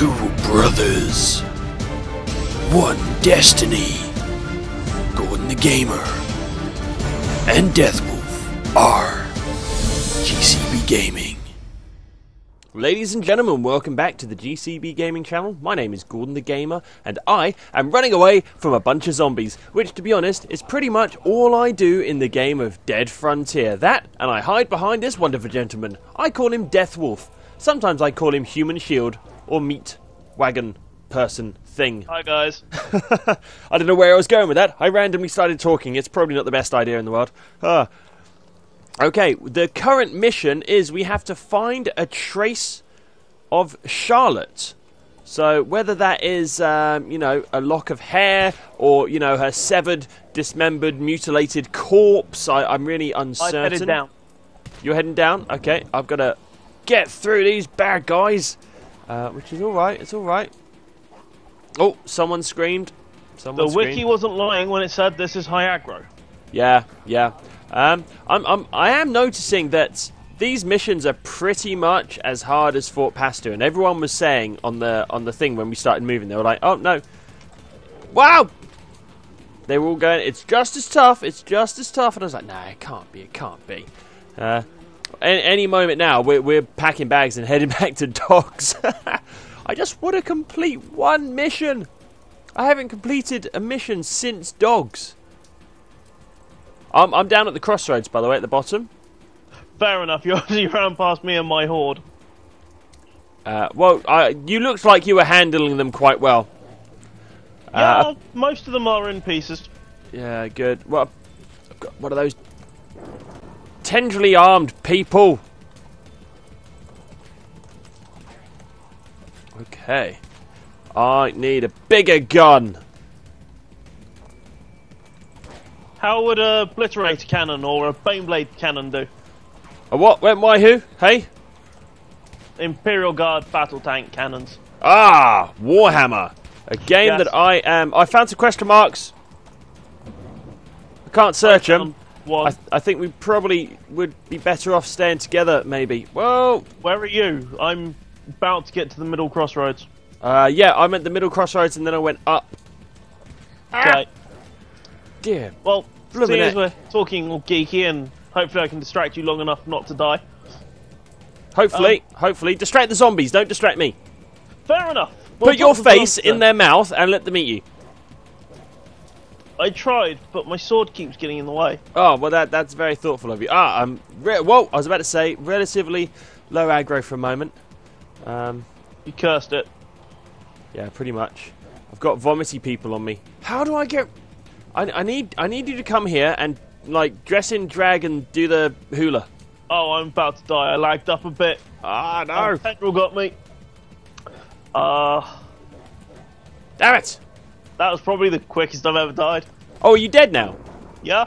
Two brothers, one destiny. Gordon the Gamer and Deathwolf are GCB Gaming. Ladies and gentlemen, welcome back to the GCB Gaming channel. My name is Gordon the Gamer, and I am running away from a bunch of zombies, which, to be honest, is pretty much all I do in the game of Dead Frontier. That, and I hide behind this wonderful gentleman. I call him Deathwolf. Sometimes I call him Human Shield, or Meat Wagon Person Thing. Hi, guys. I don't know where I was going with that. I randomly started talking. It's probably not the best idea in the world. Okay, the current mission is we have to find a trace of Charlotte. So whether that is, you know, a lock of hair or, you know, her severed, dismembered, mutilated corpse, I'm really uncertain. I'm headed down. You're heading down? Okay, I've got to get through these bad guys, which is all right. It's all right. Oh, someone screamed. The wiki wasn't lying when it said this is high aggro. Yeah, yeah. I am noticing that these missions are pretty much as hard as Fort Pastor, and everyone was saying on the thing when we started moving, they were like, "Oh no, wow!" They were all going, "It's just as tough. It's just as tough." And I was like, "Nah, it can't be. It can't be." Any moment now, we're packing bags and heading back to dogs. I just want to complete one mission. I haven't completed a mission since dogs. I'm down at the crossroads, by the way, at the bottom. Fair enough, you obviously ran past me and my horde. Well, you looked like you were handling them quite well. Yeah, well, most of them are in pieces. Yeah, good. Well, I've got one of those tenderly armed people. Okay. I need a bigger gun. How would a obliterator cannon or a baneblade cannon do? A what? When? Why? Who? Hey? Imperial Guard battle tank cannons. Ah, Warhammer, a game that I am. I found some question marks. I can't search them. I think we probably would be better off staying together, maybe. Well, where are you? I'm about to get to the middle crossroads. Yeah, I'm at the middle crossroads, and then I went up. Okay. Dear. Well, seeing as we're talking all geeky, and hopefully I can distract you long enough not to die. Hopefully, hopefully. Distract the zombies, don't distract me. Fair enough. Put your face in their mouth and let them eat you. I tried, but my sword keeps getting in the way. Oh, well, that's very thoughtful of you. Ah, whoa, I was about to say, relatively low aggro for a moment. You cursed it. Yeah, pretty much. I've got vomity people on me. How do I get... I need you to come here and, like, dress in drag and do the hula. Oh, I'm about to die. I lagged up a bit. Ah, no. Petrol got me. Damn it. That was probably the quickest I've ever died. Oh, are you dead now? Yeah.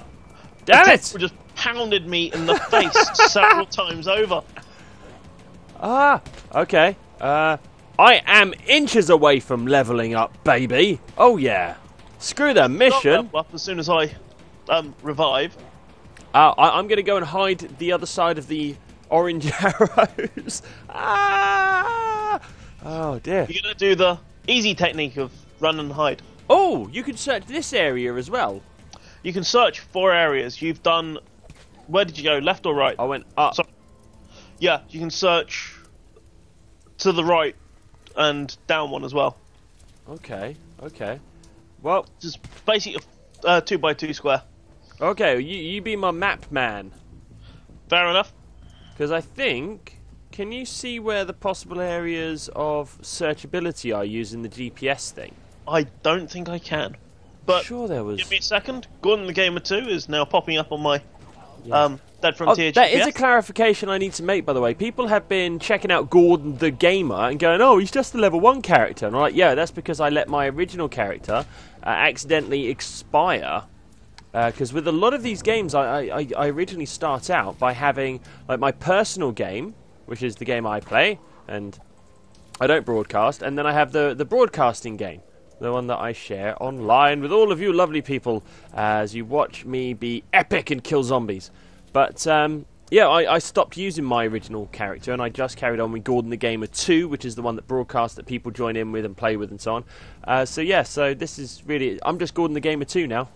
Damn it. People just pounded me in the face several times over. Ah, okay. I am inches away from leveling up, baby. Oh, yeah. Screw the mission. Up as soon as I revive. I'm going to go and hide the other side of the orange arrows. Ah! Oh, dear. You're going to do the easy technique of run and hide. Oh, you can search this area as well. You can search four areas. You've done... Where did you go? Left or right? I went up. Sorry. Yeah, you can search to the right and down one as well. Okay, okay. Well, just basically a 2x2 square. Okay, you be my map man. Fair enough. Because I think... Can you see where the possible areas of searchability are using the GPS thing? I don't think I can. But sure there was... Give me a second. Gordon the Gamer 2 is now popping up on my Dead Frontier GPS. That is a clarification I need to make, by the way. People have been checking out Gordon the Gamer and going, oh, he's just the level 1 character. And I'm like, yeah, that's because I let my original character... accidentally expire, because with a lot of these games I originally start out by having, like, my personal game, which is the game I play and I don't broadcast, and then I have the broadcasting game, the one that I share online with all of you lovely people as you watch me be epic and kill zombies. But yeah, I stopped using my original character and I just carried on with Gordon the Gamer 2, which is the one that broadcasts that people join in with and play with and so on. So yeah, so this is really... I'm just Gordon the Gamer 2 now.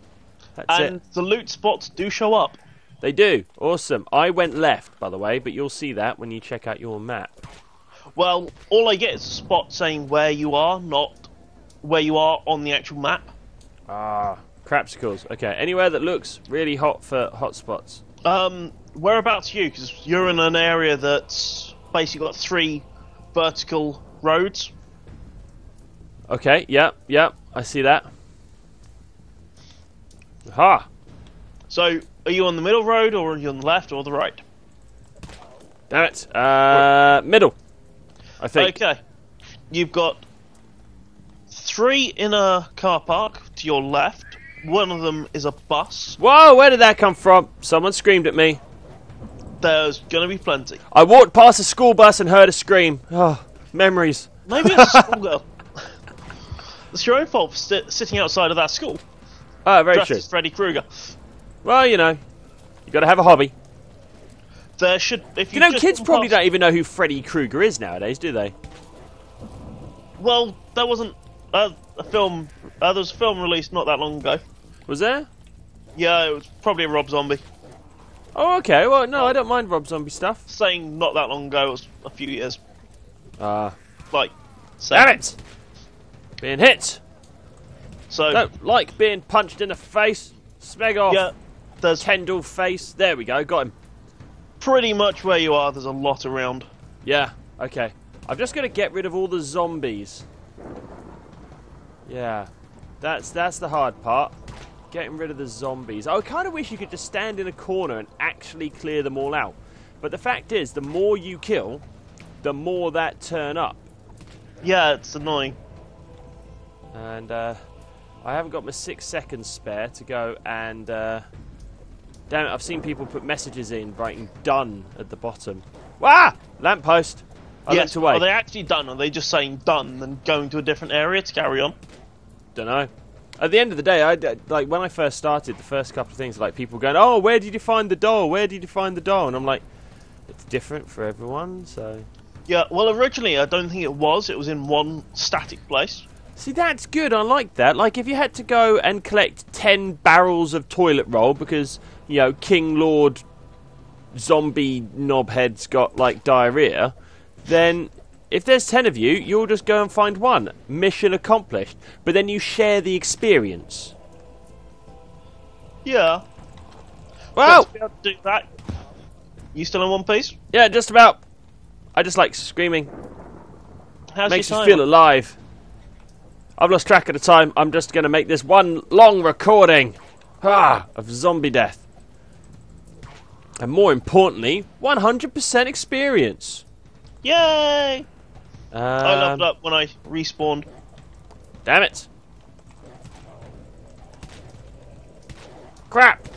That's it. And the loot spots do show up. They do. Awesome. I went left, by the way, but you'll see that when you check out your map. Well, all I get is a spot saying where you are, not where you are on the actual map. Ah, crapsicles. Okay, anywhere that looks really hot for hotspots. Whereabouts are you? Because you're in an area that's basically got 3 vertical roads. Okay, yeah, I see that. Aha! So, are you on the middle road, or are you on the left, or the right? Damn it. Middle, I think. Okay. You've got 3 in a car park to your left. One of them is a bus. Whoa, where did that come from? Someone screamed at me. There's going to be plenty. I walked past a school bus and heard a scream. Oh, memories. Maybe it's a schoolgirl. It's your own fault for sitting outside of that school. Ah, very true. Dressed as Freddy Krueger. Well, you know, you got to have a hobby. There should, if you know, kids probably don't even know who Freddy Krueger is nowadays, do they? Well, there wasn't a film. There was a film released not that long ago. Was there? Yeah, it was probably a Rob Zombie. Oh, okay. Well, no, I don't mind Rob Zombie stuff. Saying not that long ago, it was a few years. Like, damn it! Being hit. So don't like being punched in the face. Smeg off. Yeah, there's Kendall face. There we go. Got him. Pretty much where you are, there's a lot around. Yeah, okay. I've just got to get rid of all the zombies. Yeah, that's the hard part. Getting rid of the zombies. I kind of wish you could just stand in a corner and actually clear them all out. But the fact is, the more you kill, the more that turn up. Yeah, it's annoying. And I haven't got my 6 seconds spare to go and... damn it, I've seen people put messages in writing done at the bottom. Wah! Lamppost! Yes, away. Are they actually done? Or are they just saying done and going to a different area to carry on? Dunno. At the end of the day, like when I first started, the first couple of things, like people going, oh, where did you find the doll? Where did you find the doll? And I'm like, it's different for everyone, so... Yeah, well, originally I don't think it was. It was in one static place. See, that's good. I like that. Like, if you had to go and collect 10 barrels of toilet roll because... you know, King Lord Zombie Knobhead's got, like, diarrhea, then if there's 10 of you, you'll just go and find one. Mission accomplished. But then you share the experience. Yeah. Well, to be able to do that, you still in one piece? Yeah, just about. I just like screaming. How's makes you feel alive. I've lost track of the time. I'm just going to make this one long recording of zombie death. And more importantly, 100% experience. Yay! I leveled up when I respawned. Damn it. Crap!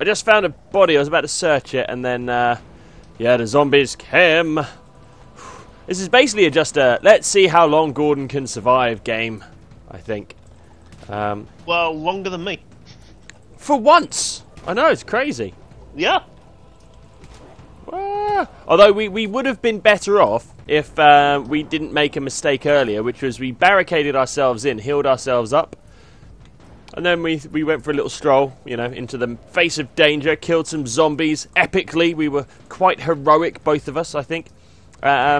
I just found a body. I was about to search it and then, yeah, the zombies came. This is basically just a let's see how long Gordon can survive game, I think. Well, longer than me. For once! I know, it's crazy. Yeah. Although we would have been better off if we didn't make a mistake earlier, which was we barricaded ourselves in, healed ourselves up, and then we went for a little stroll, you know, into the face of danger, killed some zombies epically. We were quite heroic, both of us, I think. But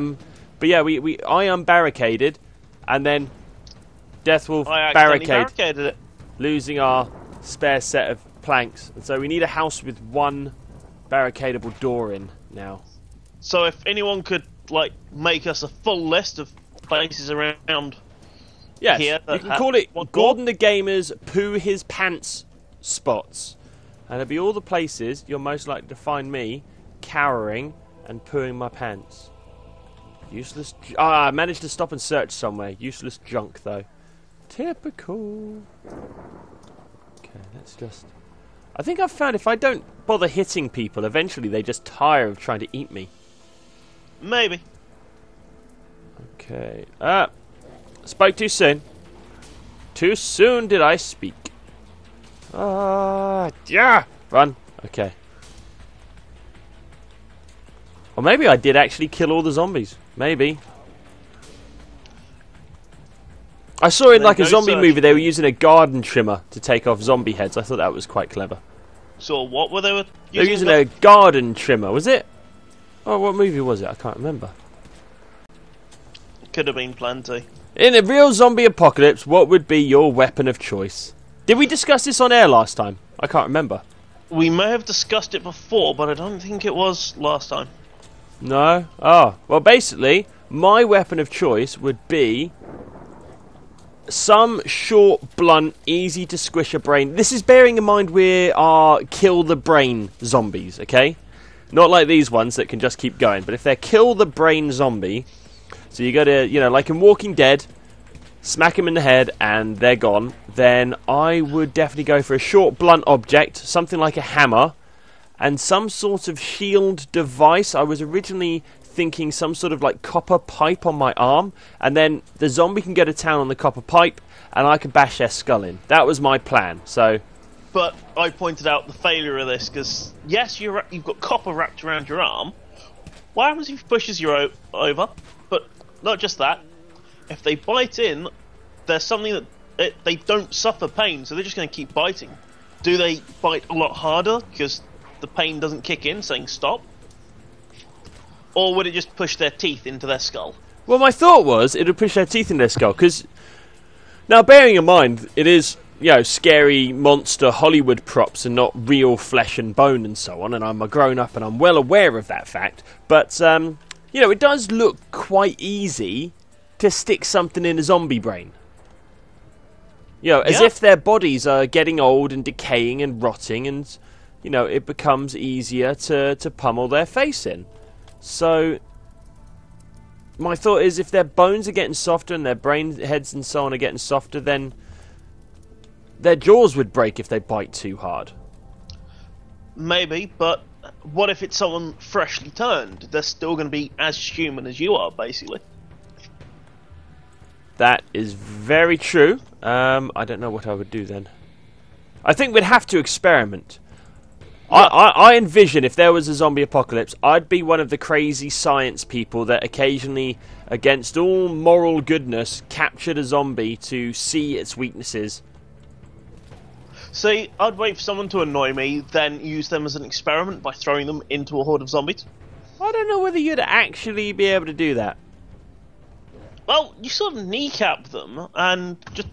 yeah, I unbarricaded, and then Death Wolf barricaded it, losing our spare set of planks. And so we need a house with one barricadable door in now. So if anyone could like make us a full list of places around here, you can call it Gordon the Gamer's poo his pants spots, and it'll be all the places you're most likely to find me cowering and pooing my pants. Useless. I managed to stop and search somewhere. Useless junk though. Typical. Okay, let's just. I think I've found if I don't bother hitting people, eventually they just tire of trying to eat me. Maybe. Okay. Spoke too soon. Too soon did I speak. Yeah! Run. Okay. Or maybe I did actually kill all the zombies. Maybe. I saw in like a zombie movie they were using a garden trimmer to take off zombie heads. I thought that was quite clever. So what were they using? They were using a garden trimmer, was it? Oh, what movie was it? I can't remember. Could have been plenty. In a real zombie apocalypse, what would be your weapon of choice? Did we discuss this on air last time? I can't remember. We may have discussed it before, but I don't think it was last time. No? Oh. Well, basically, my weapon of choice would be some short, blunt, easy to squish a brain. This is bearing in mind we are kill the brain zombies, okay? Not like these ones that can just keep going, but if they're kill the brain zombie, so you gotta, you know, like in Walking Dead, smack them in the head and they're gone, then I would definitely go for a short, blunt object, something like a hammer, and some sort of shield device. I was originally thinking some sort of like copper pipe on my arm, and then the zombie can go to town on the copper pipe and I can bash their skull in. That was my plan. So, but I pointed out the failure of this, because yes, you've got copper wrapped around your arm. What happens if he pushes you over? But not just that, if they bite in, there's something that they don't suffer pain, so they're just going to keep biting. Do they bite a lot harder because the pain doesn't kick in saying stop? Or would it just push their teeth into their skull? Well, my thought was it would push their teeth into their skull, because now, bearing in mind, it is, you know, scary monster Hollywood props and not real flesh and bone and so on, and I'm a grown-up and I'm well aware of that fact, but, you know, it does look quite easy to stick something in a zombie brain. You know, as if their bodies are getting old and decaying and rotting, and, you know, it becomes easier to pummel their face in. So, my thought is if their bones are getting softer and their brain heads and so on are getting softer, then their jaws would break if they bite too hard. Maybe, but what if it's someone freshly turned? They're still going to be as human as you are, basically. That is very true. I don't know what I would do then. I think we'd have to experiment. I envision if there was a zombie apocalypse, I'd be one of the crazy science people that occasionally, against all moral goodness, captured a zombie to see its weaknesses. See, I'd wait for someone to annoy me, then use them as an experiment by throwing them into a horde of zombies. I don't know whether you'd actually be able to do that. Well, you sort of kneecap them and just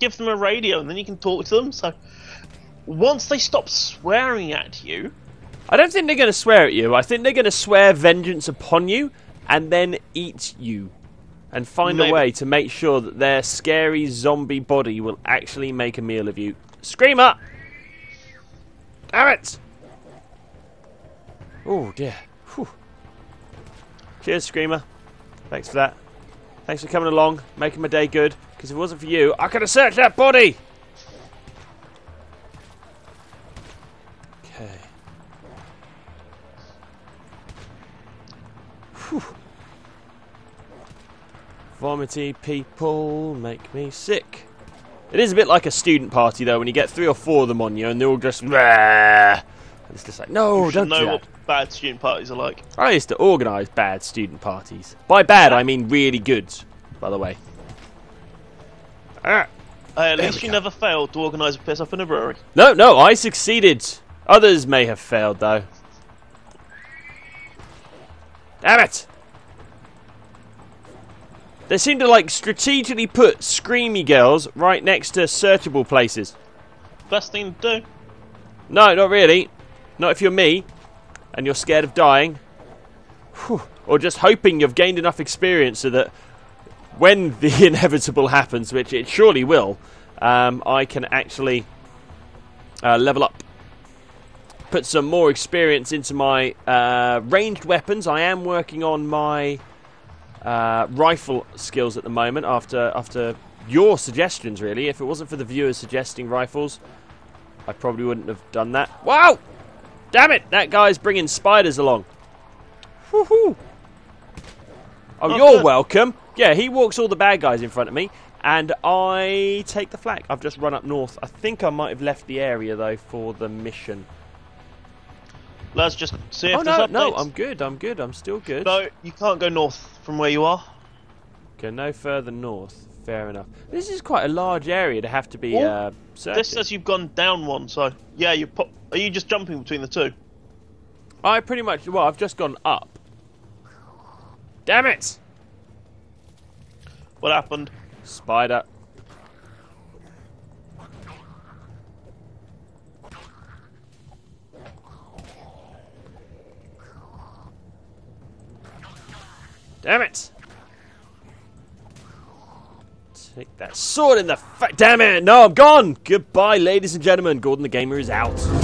give them a radio and then you can talk to them, so once they stop swearing at you... I don't think they're going to swear at you. I think they're going to swear vengeance upon you and then eat you. And find a way to make sure that their scary zombie body will actually make a meal of you. Screamer! Damn it! Oh dear. Whew. Cheers, Screamer. Thanks for that. Thanks for coming along, making my day good. Because if it wasn't for you, I could have searched that body! Whew. Vomity people make me sick. It is a bit like a student party though, when you get 3 or 4 of them on you and they're all just rah. It's just like, no, don't do that. You know what bad student parties are like. I used to organise bad student parties. By bad, I mean really good, by the way. At least you never failed to organise a piss up in a brewery. No, no, I succeeded. Others may have failed though. Damn it! They seem to like strategically put screamy girls right next to searchable places. Best thing to do. No, not really. Not if you're me and you're scared of dying. Whew. Or just hoping you've gained enough experience so that when the inevitable happens, which it surely will, I can actually level up. Put some more experience into my ranged weapons. I am working on my rifle skills at the moment after your suggestions, really. If it wasn't for the viewers suggesting rifles, I probably wouldn't have done that. Wow! Damn it! That guy's bringing spiders along. Woohoo! Oh, not you're good. Welcome. Yeah, he walks all the bad guys in front of me, and I take the flak. I've just run up north. I think I might have left the area, though, for the mission. Let's just see if there's updates. No, I'm good, I'm still good. No, you can't go north from where you are. Okay, no further north. Fair enough. This is quite a large area to have to be searching. This says you've gone down one, so... Yeah, you pop... Are you just jumping between the two? I pretty much... Well, I've just gone up. Damn it! What happened? Spider. Damn it! Take that sword in the fa- Damn it! No, I'm gone! Goodbye, ladies and gentlemen. Gordon the Gamer is out.